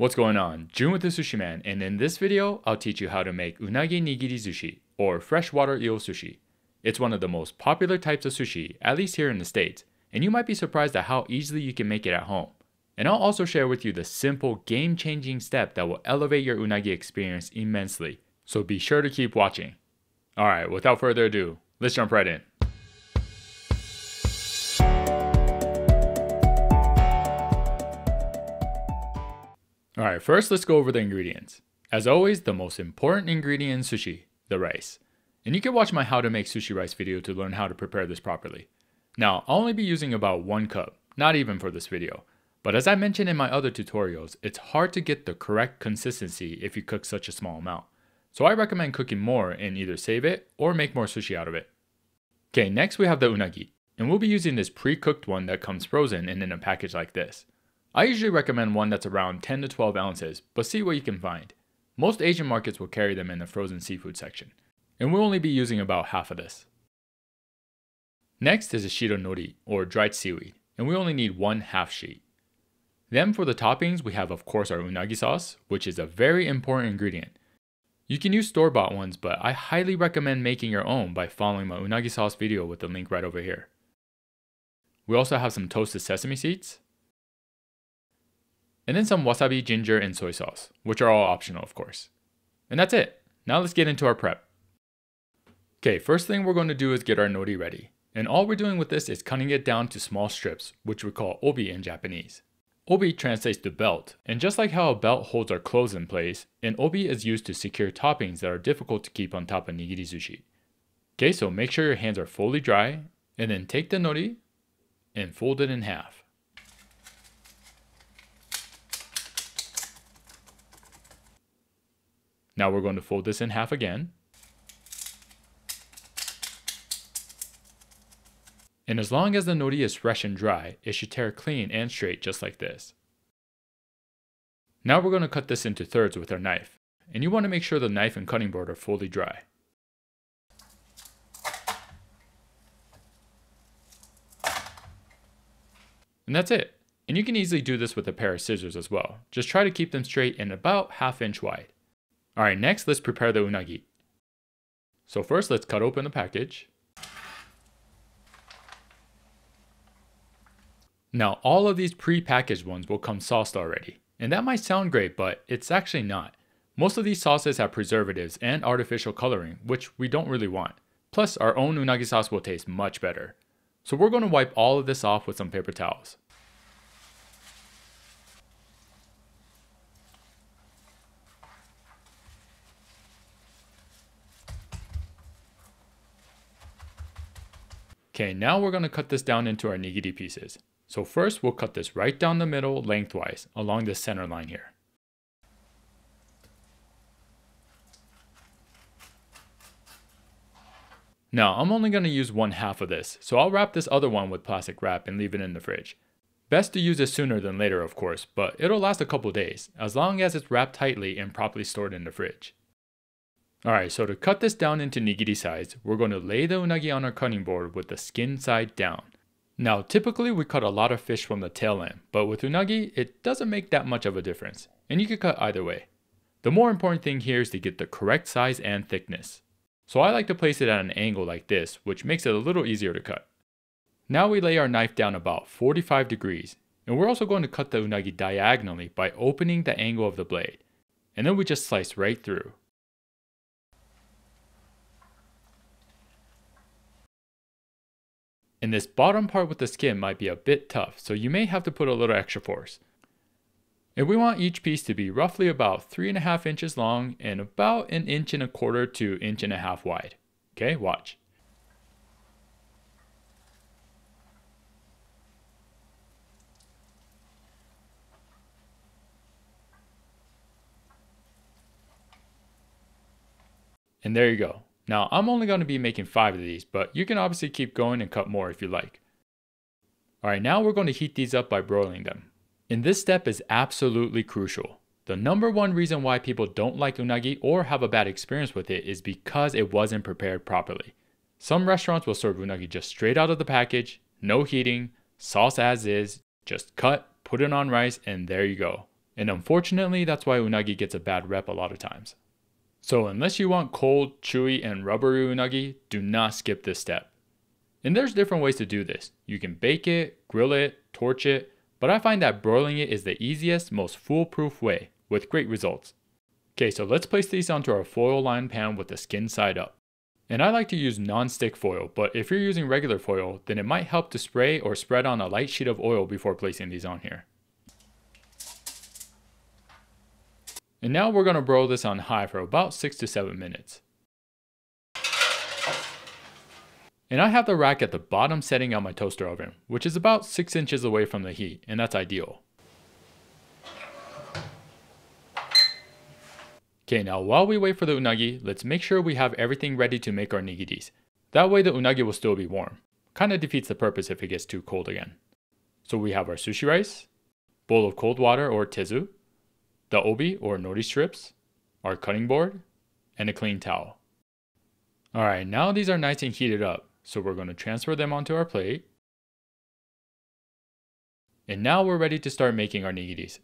What's going on? Jun with The Sushi Man, and in this video, I'll teach you how to make unagi nigirizushi, or freshwater eel sushi. It's one of the most popular types of sushi, at least here in the States, and you might be surprised at how easily you can make it at home. And I'll also share with you the simple, game-changing step that will elevate your unagi experience immensely, so be sure to keep watching. Alright, without further ado, let's jump right in. Alright, first let's go over the ingredients. As always, the most important ingredient in sushi, the rice. And you can watch my how to make sushi rice video to learn how to prepare this properly. Now, I'll only be using about 1 cup, not even for this video. But as I mentioned in my other tutorials, it's hard to get the correct consistency if you cook such a small amount. So I recommend cooking more and either save it or make more sushi out of it. Okay, next we have the unagi. And we'll be using this pre-cooked one that comes frozen and in a package like this. I usually recommend one that's around 10 to 12 ounces, but see what you can find. Most Asian markets will carry them in the frozen seafood section, and we'll only be using about half of this. Next is a sheet of nori, or dried seaweed, and we only need 1/2 sheet. Then for the toppings, we have of course our unagi sauce, which is a very important ingredient. You can use store-bought ones, but I highly recommend making your own by following my unagi sauce video with the link right over here. We also have some toasted sesame seeds, and then some wasabi, ginger, and soy sauce, which are all optional of course. And that's it. Now let's get into our prep. Okay, first thing we're going to do is get our nori ready. And all we're doing with this is cutting it down to small strips, which we call obi in Japanese. Obi translates to belt, and just like how a belt holds our clothes in place, an obi is used to secure toppings that are difficult to keep on top of nigirizushi. Okay, so make sure your hands are fully dry, and then take the nori and fold it in half. Now we're going to fold this in half again. And as long as the nori is fresh and dry, it should tear clean and straight just like this. Now we're going to cut this into thirds with our knife. And you want to make sure the knife and cutting board are fully dry. And that's it. And you can easily do this with a pair of scissors as well. Just try to keep them straight and about 1/2 inch wide. Alright, next let's prepare the unagi. So first let's cut open the package. Now all of these pre-packaged ones will come sauced already. And that might sound great, but it's actually not. Most of these sauces have preservatives and artificial coloring, which we don't really want. Plus our own unagi sauce will taste much better. So we're going to wipe all of this off with some paper towels. Okay, now we're going to cut this down into our nigiri pieces. So first we'll cut this right down the middle lengthwise along the center line here. Now I'm only going to use 1/2 of this, so I'll wrap this other one with plastic wrap and leave it in the fridge. Best to use it sooner than later of course, but it'll last a couple days, as long as it's wrapped tightly and properly stored in the fridge. Alright, so to cut this down into nigiri sides, we're going to lay the unagi on our cutting board with the skin side down. Now typically we cut a lot of fish from the tail end, but with unagi it doesn't make that much of a difference, and you can cut either way. The more important thing here is to get the correct size and thickness. So I like to place it at an angle like this, which makes it a little easier to cut. Now we lay our knife down about 45 degrees, and we're also going to cut the unagi diagonally by opening the angle of the blade, and then we just slice right through. And this bottom part with the skin might be a bit tough, so you may have to put a little extra force. And we want each piece to be roughly about 3.5 inches long and about 1.25 inches to 1.5 inches wide. Okay, watch. And there you go. Now, I'm only going to be making 5 of these, but you can obviously keep going and cut more if you like. Alright, now we're going to heat these up by broiling them. And this step is absolutely crucial. The #1 reason why people don't like unagi or have a bad experience with it is because it wasn't prepared properly. Some restaurants will serve unagi just straight out of the package, no heating, sauce as is, just cut, put it on rice, and there you go. And unfortunately, that's why unagi gets a bad rep a lot of times. So unless you want cold, chewy, and rubbery unagi, do not skip this step. And there's different ways to do this. You can bake it, grill it, torch it, but I find that broiling it is the easiest, most foolproof way, with great results. Okay, so let's place these onto our foil lined pan with the skin side up. And I like to use non-stick foil, but if you're using regular foil, then it might help to spray or spread on a light sheet of oil before placing these on here. And now we're going to broil this on high for about 6 to 7 minutes. And I have the rack at the bottom setting on my toaster oven, which is about 6 inches away from the heat, and that's ideal. Okay, now while we wait for the unagi, let's make sure we have everything ready to make our nigiris. That way the unagi will still be warm. Kinda defeats the purpose if it gets too cold again. So we have our sushi rice, bowl of cold water or tezu, the obi or nori strips, our cutting board, and a clean towel. Alright, now these are nice and heated up, so we're going to transfer them onto our plate. And now we're ready to start making our nigiris.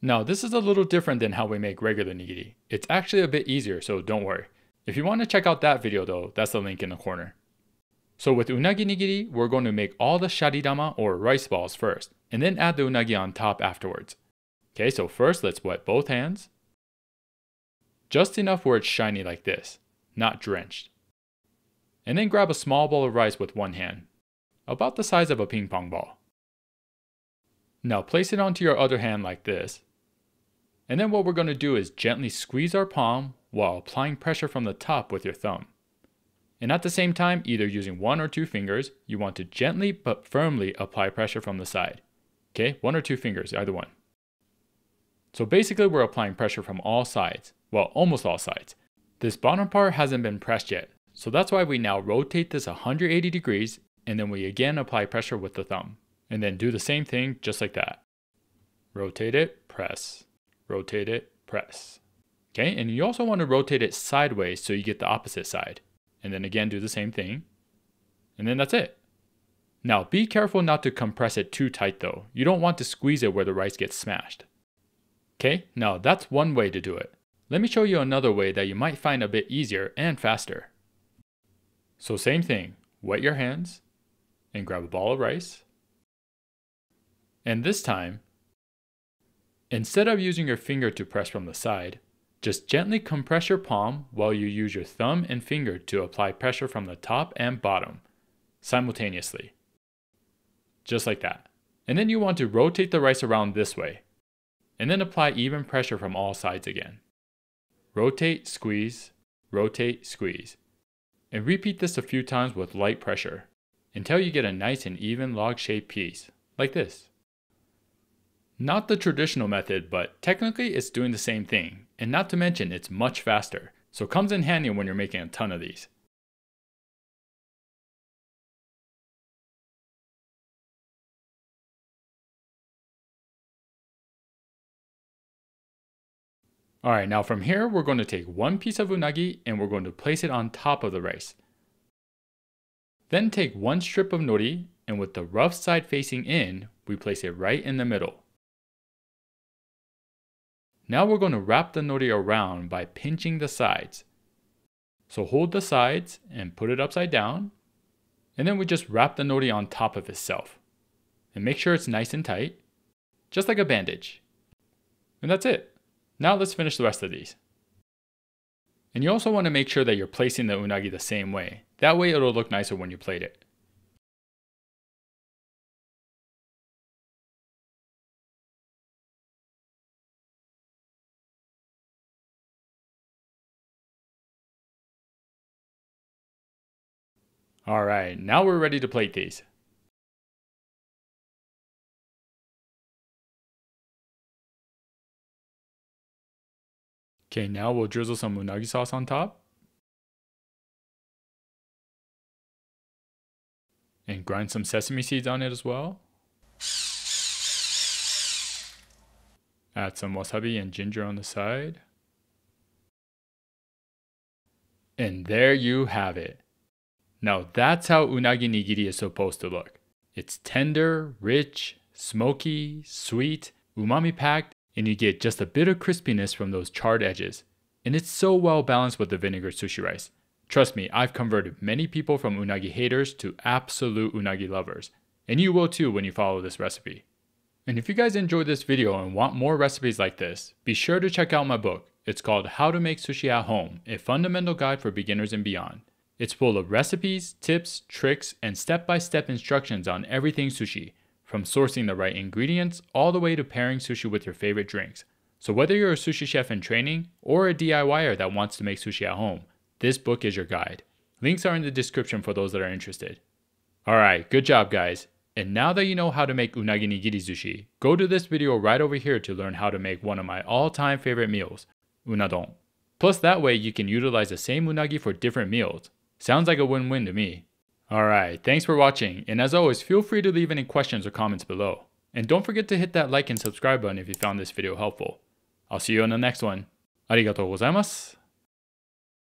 Now this is a little different than how we make regular nigiri. It's actually a bit easier, so don't worry. If you want to check out that video though, that's the link in the corner. So with unagi nigiri, we're going to make all the shari dama or rice balls first, and then add the unagi on top afterwards. Okay, so first let's wet both hands. Just enough where it's shiny like this, not drenched. And then grab a small ball of rice with one hand, about the size of a ping pong ball. Now place it onto your other hand like this, and then what we're going to do is gently squeeze our palm while applying pressure from the top with your thumb. And at the same time, either using 1 or 2 fingers, you want to gently but firmly apply pressure from the side. Okay, 1 or 2 fingers, either one. So basically we're applying pressure from all sides, well almost all sides. This bottom part hasn't been pressed yet, so that's why we now rotate this 180 degrees and then we again apply pressure with the thumb. And then do the same thing just like that. Rotate it, press. Rotate it, press. Okay, and you also want to rotate it sideways so you get the opposite side. And then again do the same thing. And then that's it. Now be careful not to compress it too tight though. You don't want to squeeze it where the rice gets smashed. Okay, now that's one way to do it. Let me show you another way that you might find a bit easier and faster. So same thing, wet your hands and grab a ball of rice. And this time, instead of using your finger to press from the side, just gently compress your palm while you use your thumb and finger to apply pressure from the top and bottom, simultaneously. Just like that. And then you want to rotate the rice around this way. And then apply even pressure from all sides again. Rotate, squeeze, rotate, squeeze. And repeat this a few times with light pressure, until you get a nice and even log-shaped piece, like this. Not the traditional method, but technically it's doing the same thing, and not to mention it's much faster, so it comes in handy when you're making a ton of these. Alright, now from here we're going to take one piece of unagi and we're going to place it on top of the rice. Then take one strip of nori, and with the rough side facing in, we place it right in the middle. Now we're going to wrap the nori around by pinching the sides. So hold the sides and put it upside down, and then we just wrap the nori on top of itself. And make sure it's nice and tight, just like a bandage. And that's it. Now let's finish the rest of these. And you also want to make sure that you're placing the unagi the same way. That way it'll look nicer when you plate it. Alright, now we're ready to plate these. Okay, now we'll drizzle some unagi sauce on top. And grind some sesame seeds on it as well. Add some wasabi and ginger on the side. And there you have it. Now that's how unagi nigiri is supposed to look. It's tender, rich, smoky, sweet, umami packed, and you get just a bit of crispiness from those charred edges. And it's so well balanced with the vinegar sushi rice. Trust me, I've converted many people from unagi haters to absolute unagi lovers. And you will too when you follow this recipe. And if you guys enjoyed this video and want more recipes like this, be sure to check out my book. It's called How to Make Sushi at Home, a fundamental guide for beginners and beyond. It's full of recipes, tips, tricks, and step-by-step instructions on everything sushi, from sourcing the right ingredients all the way to pairing sushi with your favorite drinks. So whether you're a sushi chef in training or a DIYer that wants to make sushi at home, this book is your guide. Links are in the description for those that are interested. Alright, good job guys! And now that you know how to make unagi nigirizushi, go to this video right over here to learn how to make one of my all-time favorite meals, unadon. Plus that way you can utilize the same unagi for different meals. Sounds like a win-win to me. Alright, thanks for watching, and as always feel free to leave any questions or comments below. And don't forget to hit that like and subscribe button if you found this video helpful. I'll see you in the next one. Arigatou gozaimasu!